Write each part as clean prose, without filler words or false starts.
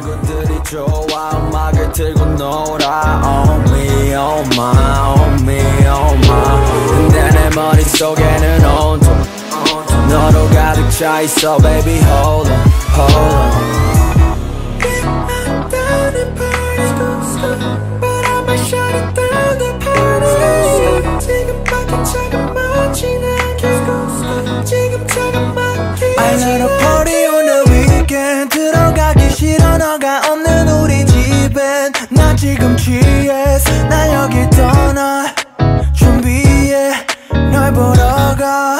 친구들이 좋아 음악을 틀고 놀아 Only on my, on me, on my 근데 내 머릿속에는 온통 너로 가득 차 있어 baby hold on, hold on Keep my down and party don't stop But I'ma shut it down the party 지금밖에 차가워진 않게 지금 차가워진 I let a party on the weekend 들어가기 싫어 너가 없는 우리 집엔 나 지금 취했어 나 여기 떠나 준비해 널 보러 가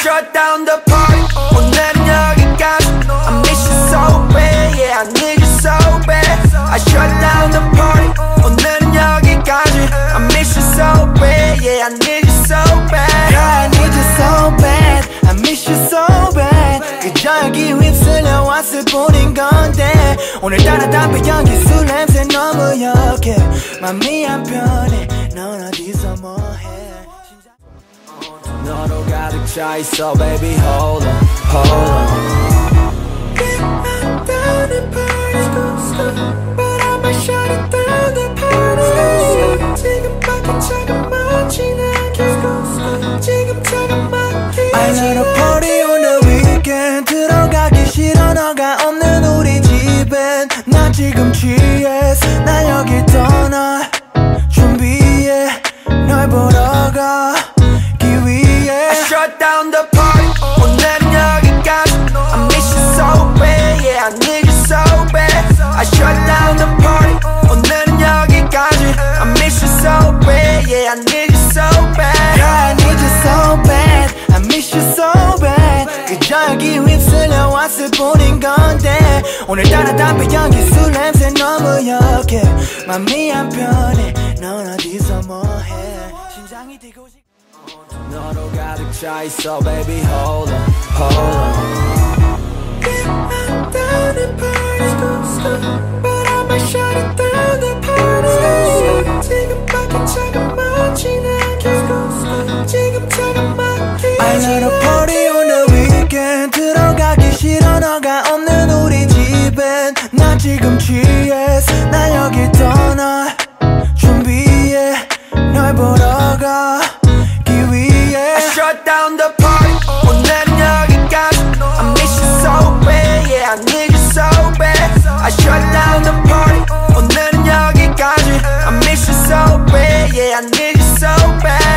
Shut down the party 오늘은 여기까지 I miss you so bad Yeah I need you so bad I shut down the party 오늘은 여기까지 I miss you so bad Yeah I need you so bad Yeah I need you so bad I miss you so bad 그저 여기 휩쓸려 왔을 뿐인 건데 오늘따라 담배 연기 술 냄새 너무 역해 맘이 안 편해 넌 어디서 뭐해 너로 가득 차 있어 baby hold on, hold on Keep my down and party don't stop But I'ma shut it down the party 지금밖에 차가워진 않게 지금 차가워진 I let a party on the weekend 들어가기 싫어 너가 없는 우리 집엔 나 지금 취했어 나 여기 떠나 준비해 널 보러 가 Shut down the party 오늘은 여기까지 I miss you so bad Yeah I need you so bad I shut down the party 오늘은 여기까지 I miss you so bad Yeah I need you so bad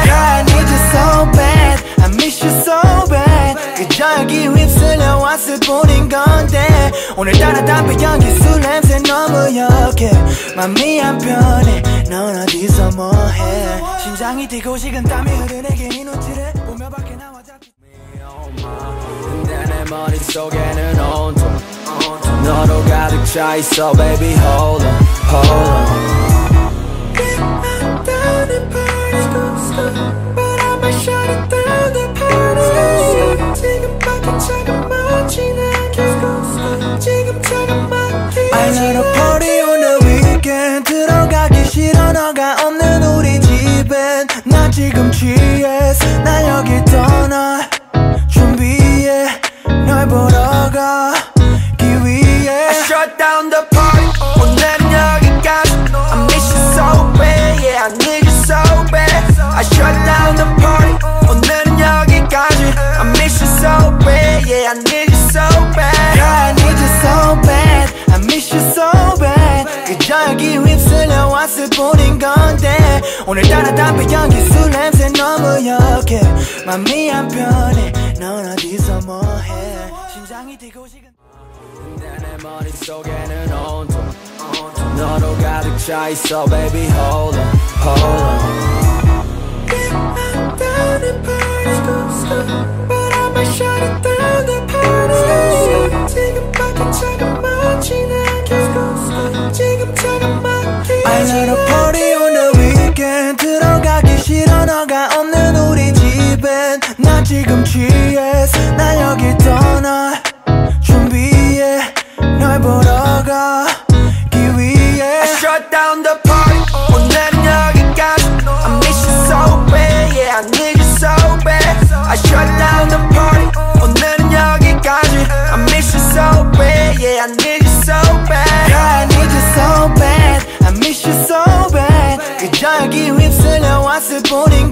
Yeah I need you so bad I miss you so bad 그저 여기 휩쓸려 왔을 뿐인 건데 오늘따라 담배 연기 술 냄새 너무 역해 맘이 안 편해 넌 어디서 뭐해 심장이 뛰고 싶어 너로 가득 차 있어 baby hold on, hold on Keep my down and party don't stop But I'ma shut it down the party 지금밖에 차가워진 않게 지금 차가워진 I let a party on the weekend 들어가기 싫어 너가 없는 우리 집엔 나 지금 취했어 나 여기 떠나 준비해 널 보러 가 Shut down the party 오늘은 여기까지 I miss you so bad Yeah I need you so bad I shut down the party 오늘은 여기까지 I miss you so bad Yeah I need you so bad Yeah I need you so bad I miss you so bad 그저 여기 휩쓸려 왔을 뿐인 건데 오늘따라 담배 연기 술 냄새 너무 역해 맘이 안 편해 넌 어디서 뭐해 심장이 뛰고 식은 땀이 흐르네 괜히 눈치를 근데 내 머릿속에는 온통 너로 가득 차 있어 baby hold on, hold on Keep my down and party don't stop But I'ma shut it down the party 지금밖에 차가워진 않게 지금 차가워진 I let a party on the weekend 들어가기 싫어 너가 없는 우리 집엔 나 지금 취했어 나 여기 떠나 I shut down the party 오늘은 여기까지 I miss you so bad Yeah I need you so bad I shut down the party 오늘은 여기까지 I miss you so bad Yeah I need you so bad Yeah I need you so bad I miss you so bad 그저 여기 휩쓸려 왔을 뿐인 건데 오늘따라 담배 연기 술 냄새 너무 역해 맘이 안 편해 넌 어디서 뭐해 심장이 뛰고 식은 근데 내 머릿속에는 온통 너로 가득 차 있어 baby hold on, hold on Keep my down and party don't stop But I'ma shut it down the party 지금밖에 차가워진 않게 지금 차가워진 I let a party on the weekend 들어가기 싫어 너가 없는 우리 집엔 나 지금 취했어 나 여기 떠나 준비해 널 보러 가기 위해 I shut down the party 오늘은 여기까지 I miss you so bad Yeah I need you so bad I shut down the party 오늘은 여기까지 I miss you so bad Yeah I need you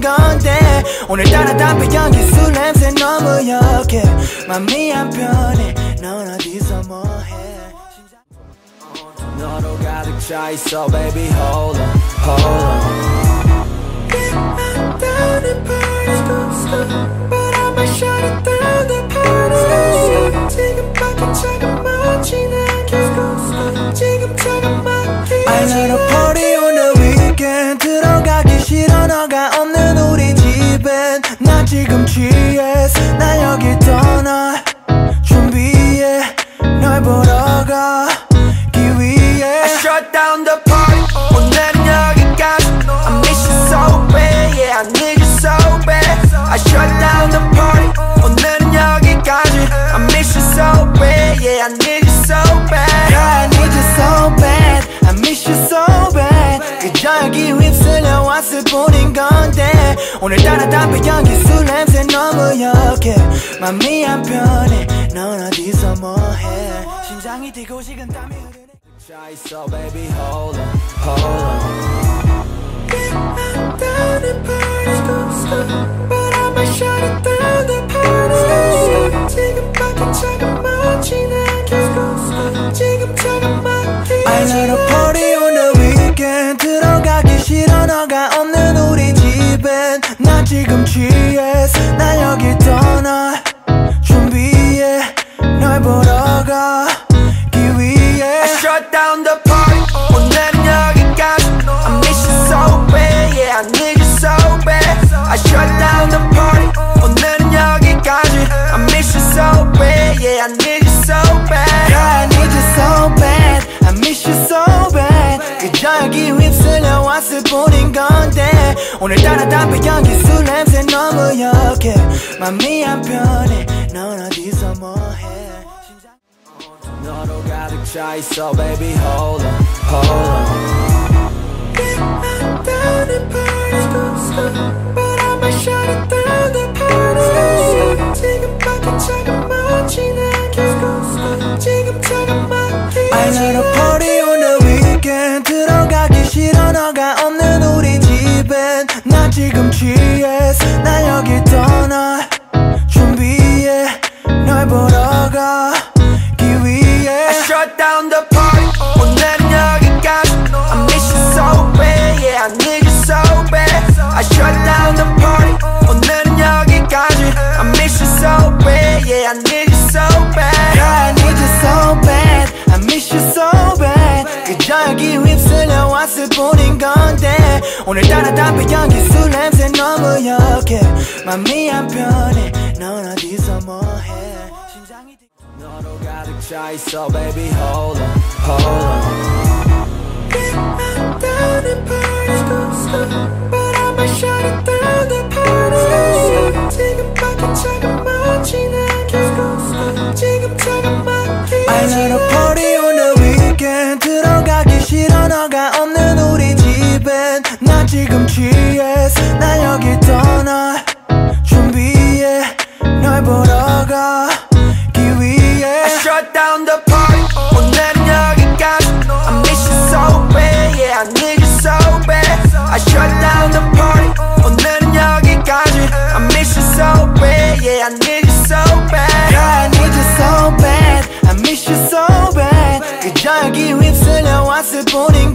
있는 건데 오늘따라 담배 연기 술 냄새 너무 역해 맘이 안 편해 넌 어디서 뭐해 너로 가득 차 있어 baby hold on hold on Get on down and party don't stop But I'ma shut it down the party 지금 밖에 차가워 지나게 Just don't stop 지금 차가워 I let a party on the weekend 들어가기 싫어 너가 없는 우리 집엔 나 지금 취해 나 여기 떠나 준비해 널 보러 가 Shut down the party. 오늘은 여기까지. I miss you so bad. Yeah, I need you so bad. I shut down the party. 오늘은 여기까지. I miss you so bad. Yeah, I need you so bad. Yeah, I need you so bad. I miss you so bad. 그저 여기 휩쓸려 왔을 뿐인 건데 오늘따라 담배 연기 술 냄새 너무 역해 맘이 안 편해. 넌 어디서 뭐해? 심장이 뛰고 식은 땀이 흐르네. So baby hold on, hold on Get on down and party don't stop But I'ma shut it down the party 지금 밖에 차가워 지나게 지금 차가워게 I let a party on the weekend 들어가기 싫어 너가 없는 우리 집엔 나 지금 취해 나 여기 떠나 준비해 널 보러 가 Shut down the party. 오늘은 여기까지. I miss you so bad. Yeah, I need you so bad. I shut down the party. 오늘은 여기까지. I miss you so bad. Yeah, I need you so bad. Yeah, I need you so bad. I miss you so bad. 그저 여기 휩쓸려 왔을 뿐인 건데 오늘따라 담배 연기 술 냄새 너무 역해 맘이 안 편해. 넌 어디서 뭐해? 너로 가득 차 있어 baby hold on hold on Get on down and party don't stop But I'ma shut it down the party 지금 밖에 차가워 지나게 지금 차가워게 I let a party on the weekend 들어가기 싫어 너가 없는 우리 집엔 나 지금 취해 나 여기 떠나 준비해 널 보러 가 Shut down the party. 오늘은 여기까지. I miss you so bad. Yeah, I need you so bad. I shut down the party. 오늘은 여기까지. I miss you so bad. Yeah, I need you so bad. Yeah, I need you so bad. I miss you so bad. 그저 여기 휩쓸려 왔을 뿐인